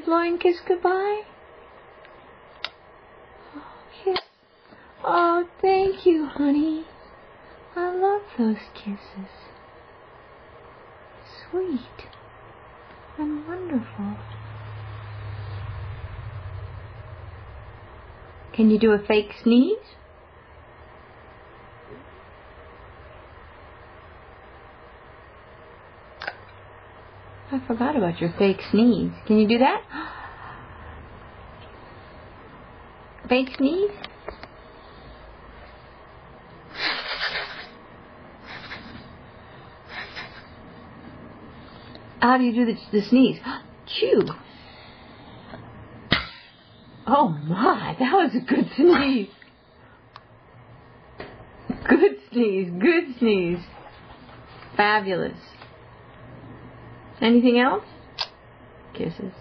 you blowing kiss goodbye? Okay. Oh, thank you, honey. I love those kisses. Sweet and wonderful. Can you do a fake sneeze? I forgot about your fake sneeze. Can you do that? Fake sneeze? How do you do the sneeze? Chew. Oh my, that was a good sneeze. Good sneeze, good sneeze. Fabulous. Anything else? Kisses.